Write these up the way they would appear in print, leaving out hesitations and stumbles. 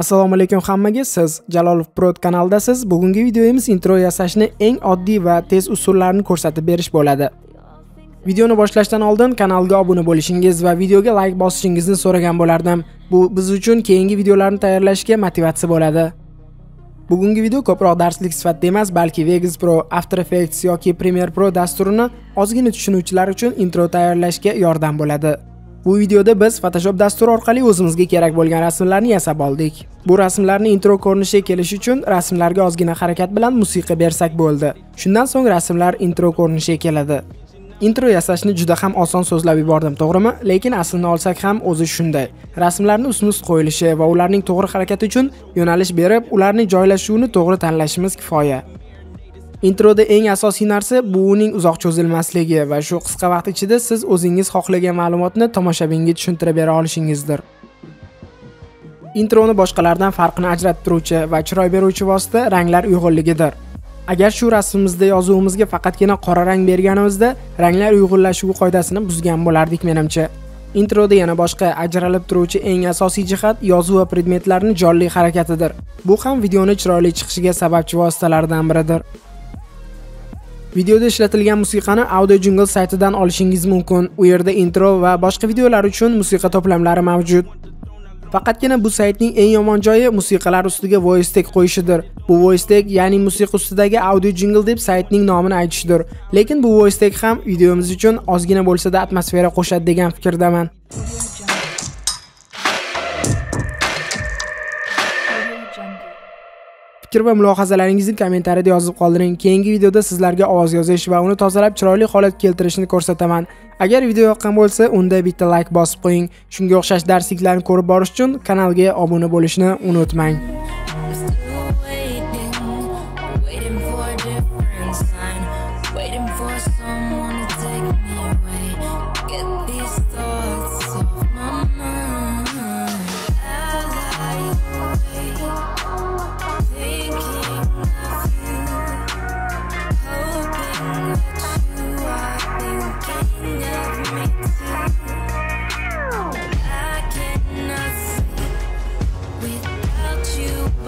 Assalomu alaykum hammaga. Siz Jalolov Prod kanaldasiz. Bugungi videomiz intro yasashni eng oddiy va tez usullarini ko'rsatib berish bo'ladi. Videoni boshlashdan oldin kanalga obuna bo'lishingiz va videoga like bosishingizni so'ragan bo'lardim. Bu biz uchun keyingi videolarni tayyorlashga motivatsiya bo'ladi. Bugungi video ko'proq darslik sifatida emas, balki Vegas Pro, After Effects yoki Premiere Pro dasturini ozgina tushunuvchilar uchun intro tayyorlashga yordam bo'ladi. Bu videoda biz Photoshop dasturi orqali o'zimizga kerak bo'lgan rasmlarni yasab oldik. Bu rasmlarni intro ko'rinishiga kelish uchun rasmlarga ozgina harakat bilan musiqa bersak bo'ldi. Shundan so'ng rasmlar intro ko'rinishiga keladi. Intro yasashni juda ham oson so'zlab yubordim, to'g'rimi? Lekin aslini olsak ham o'zi shunday. Rasmlarni ustma-ust qo'yilishi va ularning to'g'ri harakati uchun yo'nalish berib, ularning joylashuvini to'g'ri tanlashimiz kifoya. Introda eng asosiy narsa bu uning uzoq cho'zilmasligi va shu qisqa vaqt ichida siz o'zingiz xohlagan ma'lumotni tomoshabinga tushuntirib bera olishingizdir. Introni boshqalardan farqini ajratib turuvchi va chiroy beruvchi vosita ranglar uyg'unligidir. Agar shu rasmimizda yozuvimizga faqatgina qora rang berganimizda ranglar uyg'unlashuvi qoidasini buzgan bo'lardik menimcha. Introda yana boshqa ajralib turuvchi eng asosiy jihat yozuv va predmetlarning jonli harakatidir. Bu ham videoni chiroyli chiqishiga sababchi vositalardan biridir. Videoda ishlatilgan musiqani audiojingle saytidan olishingiz mumkin. U yerda intro va boshqa videolar uchun musiqa to'plamlari mavjud. Faqatgina bu saytning eng yomon joyi musiqalar ustiga voice tag qo'yishidir. Bu voice tag, ya'ni musiqa ustidagi audiojingle deb saytning nomini aytishidir. Lekin bu voice tag ham videomiz uchun ozgina bo'lsa-da atmosfera qo'shadi degan fikrdaman. Fikr va mulohazalaringizni kommentariyada yozib qoldiring. Keyingi videoda sizlarga ovoz yozish va uni tozalab chiroyli holat keltirishni ko'rsataman. Agar video yoqqan bo'lsa, unda bitta like bosib qo'ying. Shunga o'xshash darsliklarni ko'rib borish uchun kanalga obuna bo'lishni unutmang.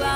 Bye.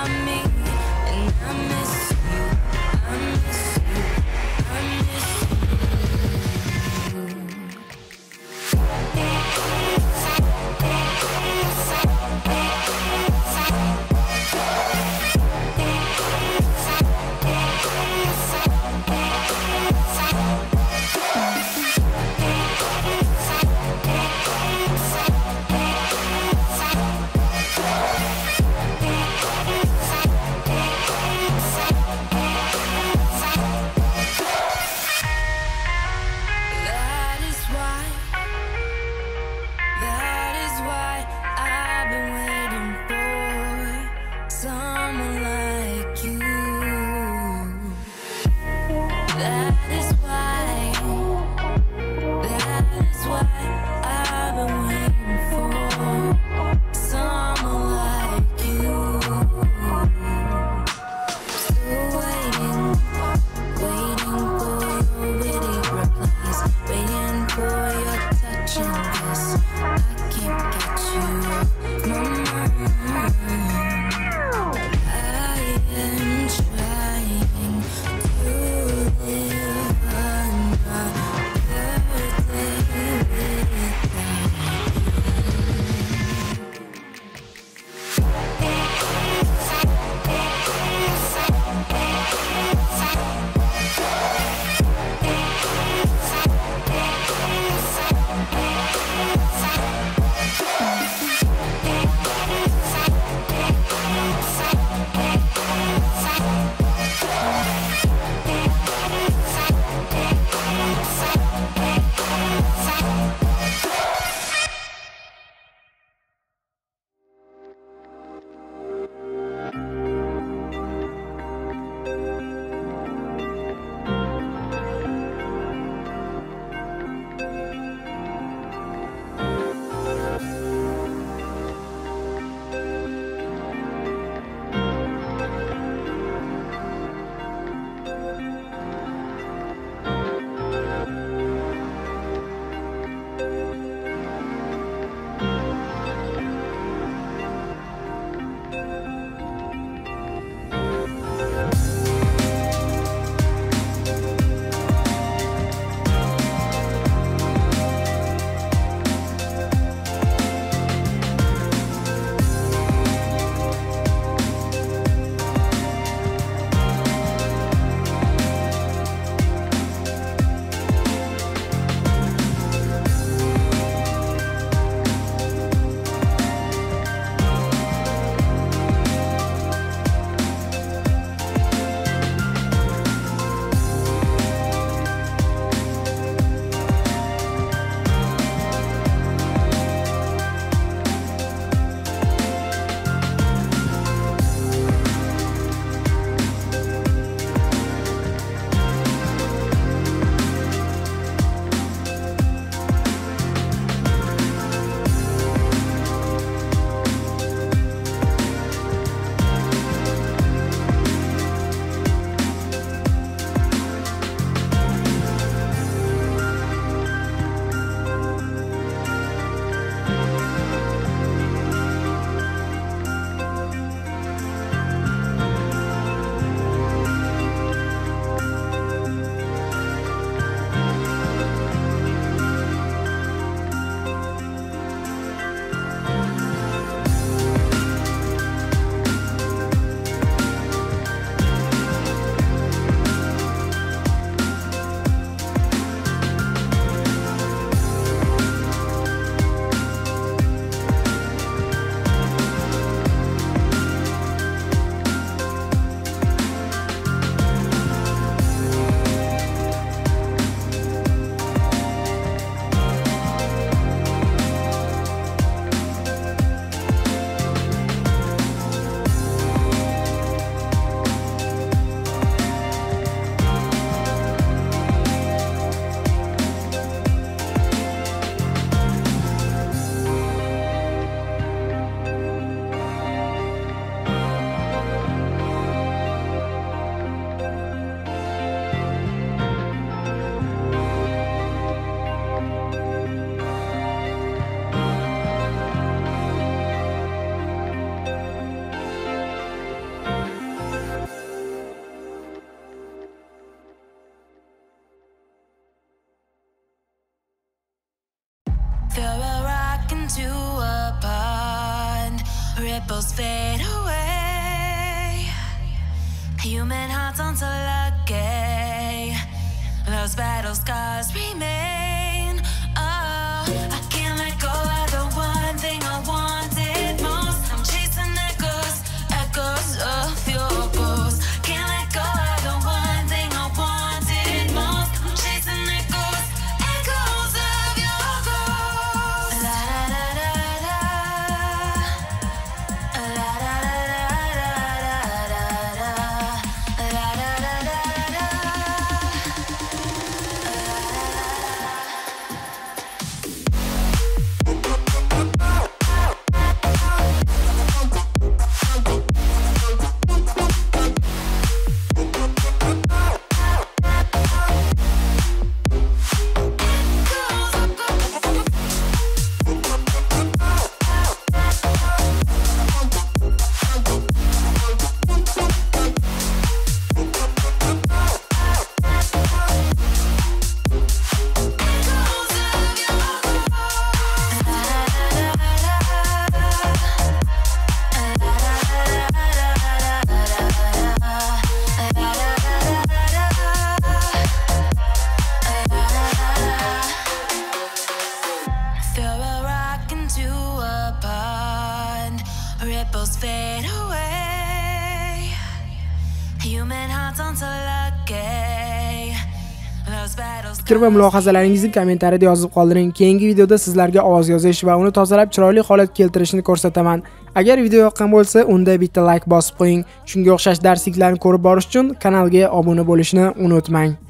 throw a rock into a pond, ripples fade away. Human hearts aren't so lucky, those battle scars remain. Oh, I can't let go of the one thing I wanted most. I'm chasing echoes, echoes of your ghost. Can't let go of the one thing I wanted most. I'm chasing echoes, echoes of your ghost. La da da da da. La da da da da da. La da da da da. La da da da. Throw a rock into a pond, ripples fade away. Human hearts aren't so lucky, those battles. Fikr va mulohazalaringizni kommentariyada yozib qoldiring. Keyingi videoda sizlarga ovoz yozish va uni tozalab chiroyli holat keltirishni ko'rsataman. Agar video yoqqan bo'lsa, unda bitta like bosib qo'ying. Shunga o'xshash darsliklarni ko'rib borish uchun kanalga obuna bo'lishni unutmang.